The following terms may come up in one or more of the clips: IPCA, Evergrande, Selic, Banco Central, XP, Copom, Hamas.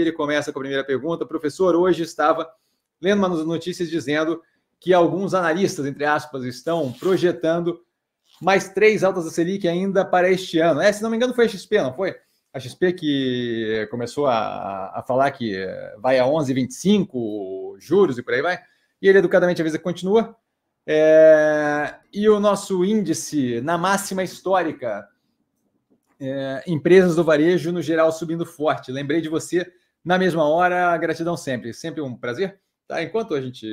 ele começa com a primeira pergunta. Professor, hoje estava lendo umas notícias dizendo que alguns analistas, entre aspas, estão projetando mais 3 altas da Selic ainda para este ano. Se não me engano, foi a XP, não foi? A XP que começou a falar que vai a 11,25, juros e por aí vai. E ele educadamente avisa que continua. E o nosso índice na máxima histórica. Empresas do varejo, no geral, subindo forte. Lembrei de você na mesma hora. Gratidão sempre. Sempre um prazer. Tá? Enquanto a gente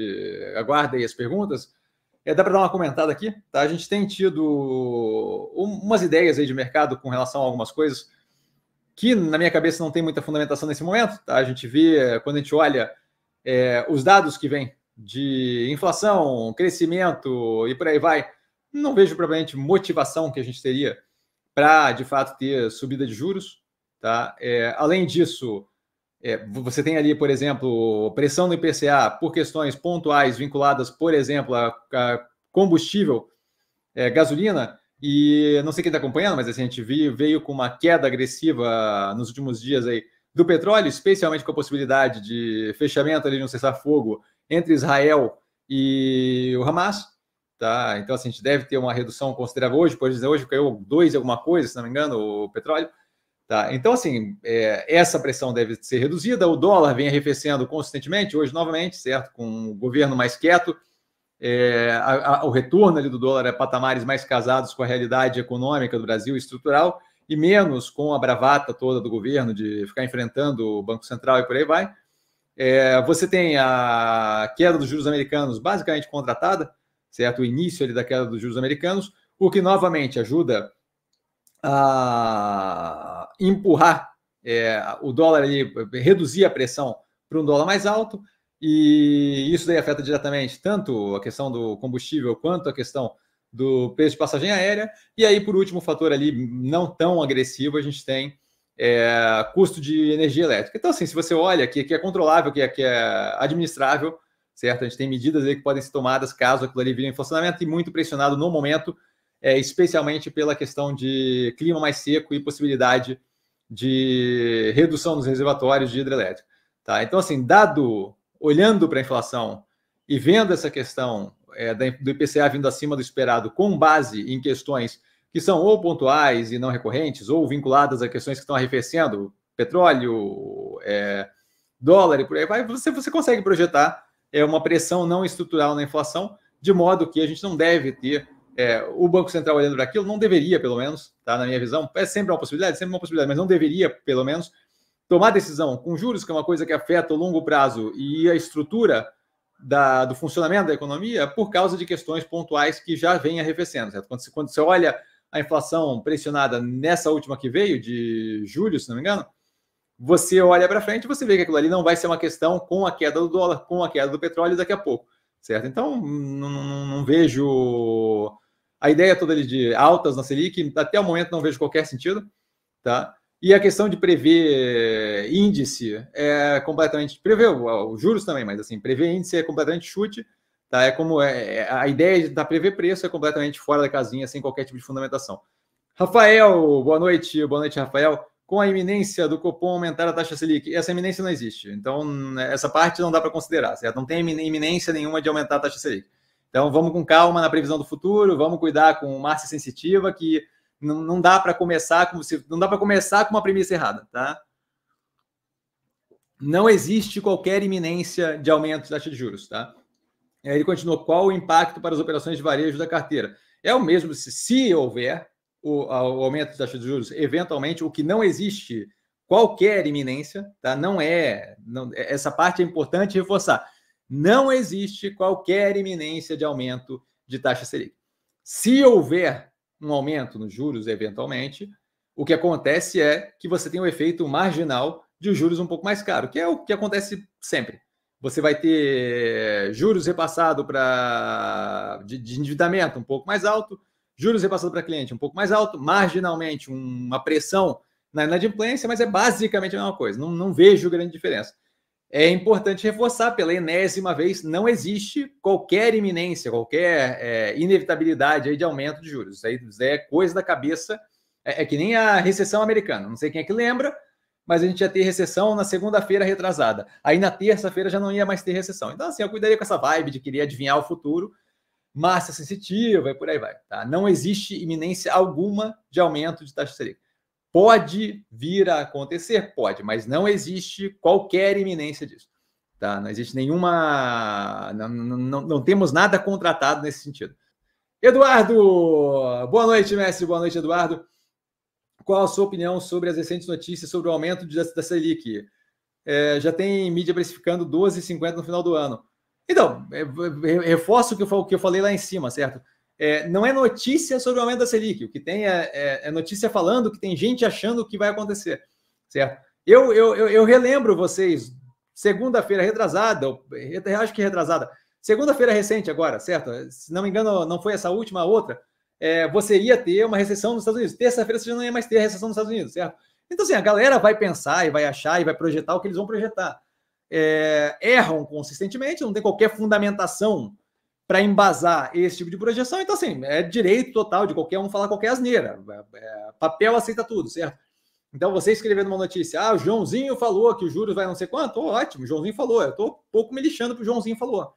aguarda aí as perguntas, dá para dar uma comentada aqui. Tá? A gente tem tido umas ideias aí de mercado com relação a algumas coisas que, na minha cabeça, não tem muita fundamentação nesse momento. Tá? A gente vê, quando a gente olha os dados que vêm de inflação, crescimento e por aí vai, não vejo propriamente motivação que a gente teria para, de fato, ter subida de juros. Tá? Além disso, você tem ali, por exemplo, pressão no IPCA por questões pontuais vinculadas, por exemplo, a combustível, gasolina, e não sei quem está acompanhando, mas assim, a gente veio com uma queda agressiva nos últimos dias aí do petróleo, especialmente com a possibilidade de fechamento ali de um cessar-fogo entre Israel e o Hamas. Tá? Então, assim, a gente deve ter uma redução considerável hoje, pode dizer, hoje caiu 2 alguma coisa, se não me engano, o petróleo. Tá? Então, assim, essa pressão deve ser reduzida, o dólar vem arrefecendo consistentemente, hoje novamente, certo? Com o governo mais quieto, o retorno ali do dólar a patamares mais casados com a realidade econômica do Brasil estrutural e menos com a bravata toda do governo de ficar enfrentando o Banco Central e por aí vai. Você tem a queda dos juros americanos basicamente contratada, certo? O início ali da queda dos juros americanos, o que novamente ajuda a empurrar o dólar, ali, reduzir a pressão para um dólar mais alto. E isso daí afeta diretamente tanto a questão do combustível quanto a questão do preço de passagem aérea. E aí, por último, um fator ali não tão agressivo, a gente tem custo de energia elétrica. Então, assim, se você olha que é controlável, que é administrável, certo? A gente tem medidas aí que podem ser tomadas caso aquilo ali vire inflacionamento e muito pressionado no momento, especialmente pela questão de clima mais seco e possibilidade de redução dos reservatórios de hidrelétrica. Tá? Então, assim, olhando para a inflação e vendo essa questão do IPCA vindo acima do esperado com base em questões que são ou pontuais e não recorrentes ou vinculadas a questões que estão arrefecendo, petróleo, dólar e por aí vai, você consegue projetar uma pressão não estrutural na inflação, de modo que a gente não deve ter o Banco Central olhando para aquilo, não deveria, pelo menos, tá? Na minha visão, é sempre uma possibilidade, mas não deveria, pelo menos, tomar decisão com juros, que é uma coisa que afeta o longo prazo e a estrutura do funcionamento da economia por causa de questões pontuais que já vêm arrefecendo. Certo? Quando você olha a inflação pressionada nessa última que veio, de julho, se não me engano, você olha para frente e você vê que aquilo ali não vai ser uma questão com a queda do dólar, com a queda do petróleo daqui a pouco, certo? Então, não vejo a ideia toda ali de altas na Selic, até o momento não vejo qualquer sentido, tá? E a questão de prever índice é completamente... Prever os juros também, mas assim, prever índice é completamente chute, tá? A ideia de prever preço é completamente fora da casinha, sem qualquer tipo de fundamentação. Rafael, boa noite. Boa noite, Rafael. Com a iminência do Copom aumentar a taxa Selic, essa iminência não existe. Então, essa parte não dá para considerar, certo? Não tem iminência nenhuma de aumentar a taxa Selic. Então, vamos com calma na previsão do futuro, vamos cuidar com massa sensitiva, que não dá para começar, com uma premissa errada, tá? Não existe qualquer iminência de aumento de taxa de juros, tá? E aí ele continua, qual o impacto para as operações de varejo da carteira? É o mesmo se houver o aumento de taxa de juros, eventualmente, o que não existe qualquer iminência, tá? Essa parte é importante reforçar. Não existe qualquer iminência de aumento de taxa Selic. Se houver um aumento nos juros, eventualmente, o que acontece é que você tem um efeito marginal de juros um pouco mais caro, que é o que acontece sempre. Você vai ter juros repassado de endividamento um pouco mais alto, juros repassado para cliente um pouco mais alto, marginalmente uma pressão na inadimplência, mas é basicamente a mesma coisa. Não vejo grande diferença. É importante reforçar pela enésima vez, não existe qualquer iminência, qualquer inevitabilidade aí de aumento de juros. Isso aí é coisa da cabeça, é que nem a recessão americana. Não sei quem é que lembra, mas a gente ia ter recessão na segunda-feira retrasada. Aí na terça-feira já não ia mais ter recessão. Então, assim, eu cuidaria com essa vibe de querer adivinhar o futuro, massa sensitiva e por aí vai. Tá? Não existe iminência alguma de aumento de taxa Selic. Pode vir a acontecer? Pode, mas não existe qualquer iminência disso. Tá? Não existe nenhuma... Não temos nada contratado nesse sentido. Eduardo! Boa noite, mestre. Boa noite, Eduardo. Qual a sua opinião sobre as recentes notícias sobre o aumento da Selic? Já tem mídia precificando 12,50 no final do ano. Então, reforço o que eu falei lá em cima, certo? Não é notícia sobre o aumento da Selic. O que tem é notícia falando que tem gente achando que vai acontecer, certo? Eu relembro vocês, segunda-feira retrasada, acho que retrasada, segunda-feira recente agora, certo? Se não me engano, não foi essa última, a outra, você ia ter uma recessão nos Estados Unidos. Terça-feira você já não ia mais ter a recessão nos Estados Unidos, certo? Então, assim, a galera vai pensar e vai achar e vai projetar o que eles vão projetar. Erram consistentemente, não tem qualquer fundamentação para embasar esse tipo de projeção. Então, assim, é direito total de qualquer um falar qualquer asneira. Papel aceita tudo, certo? Então, você escrevendo uma notícia, o Joãozinho falou que o juros vai não sei quanto, ótimo, o Joãozinho falou, eu estou pouco me lixando para o Joãozinho falou.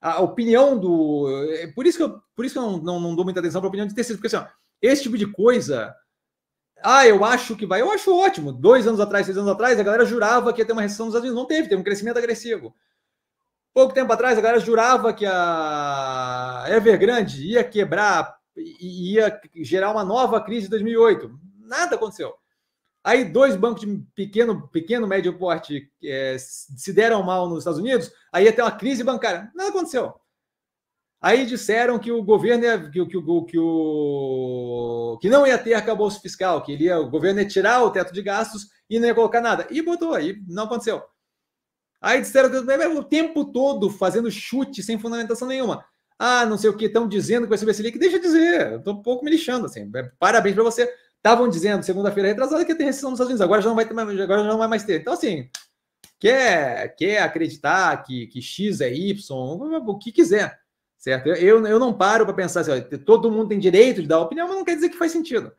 A opinião do... Por isso que eu não dou muita atenção para a opinião de terceiro, porque, assim, ó, esse tipo de coisa... eu acho que vai... Eu acho ótimo. 2 anos atrás, 6 anos atrás, a galera jurava que ia ter uma recessão nos Estados Unidos. Não teve, teve um crescimento agressivo. Pouco tempo atrás, a galera jurava que a Evergrande ia quebrar e ia gerar uma nova crise de 2008. Nada aconteceu. Aí, 2 bancos de pequeno médio porte se deram mal nos Estados Unidos, aí ia ter uma crise bancária. Nada aconteceu. Aí disseram que o governo ia, que não ia ter arcabouço fiscal, que o governo ia tirar o teto de gastos e não ia colocar nada. E botou, aí não aconteceu. Aí disseram o tempo todo fazendo chute sem fundamentação nenhuma. Não sei o que, estão dizendo que vai subir a Selic. Deixa eu dizer, eu estou um pouco me lixando. Assim. Parabéns para você. Estavam dizendo, segunda-feira retrasada, que ia ter recessão nos Estados Unidos. Agora já não vai mais ter. Então, assim, quer acreditar que X é Y, o que quiser, certo? Eu não paro para pensar assim, ó, todo mundo tem direito de dar opinião, mas não quer dizer que faz sentido.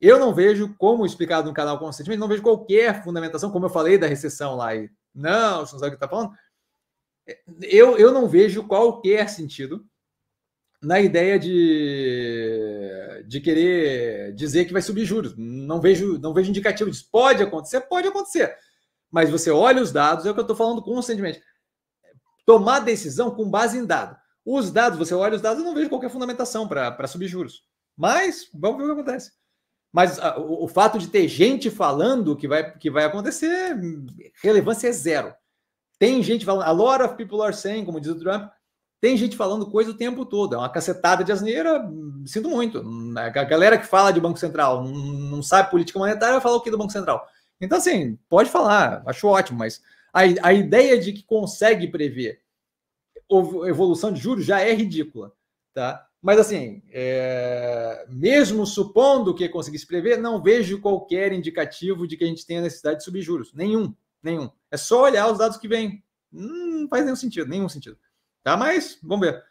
Eu não vejo, como explicado no canal constantemente, não vejo qualquer fundamentação, como eu falei da recessão lá e... Não, você não sabe o que está falando. Eu não vejo qualquer sentido na ideia de querer dizer que vai subir juros. Não vejo indicativo disso. Pode acontecer. Mas você olha os dados, é o que eu estou falando constantemente. Tomar decisão com base em dado. Os dados, você olha os dados, eu não vejo qualquer fundamentação para subir juros. Mas vamos ver o que acontece. Mas o fato de ter gente falando que vai acontecer, relevância é zero. Tem gente falando, a lot of people are saying, como diz o Trump, tem gente falando coisa o tempo todo. É uma cacetada de asneira, sinto muito. A galera que fala de Banco Central, não sabe política monetária, vai falar o que do Banco Central? Então, assim, pode falar, acho ótimo, mas a ideia de que consegue prever evolução de juros já é ridícula, tá? Mas, assim, mesmo supondo que conseguisse prever, não vejo qualquer indicativo de que a gente tenha necessidade de subir juros. Nenhum. É só olhar os dados que vêm. Não faz nenhum sentido. Tá? Mas, vamos ver.